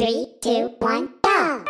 3, 2, 1, go!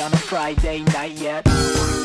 on a Friday night yet.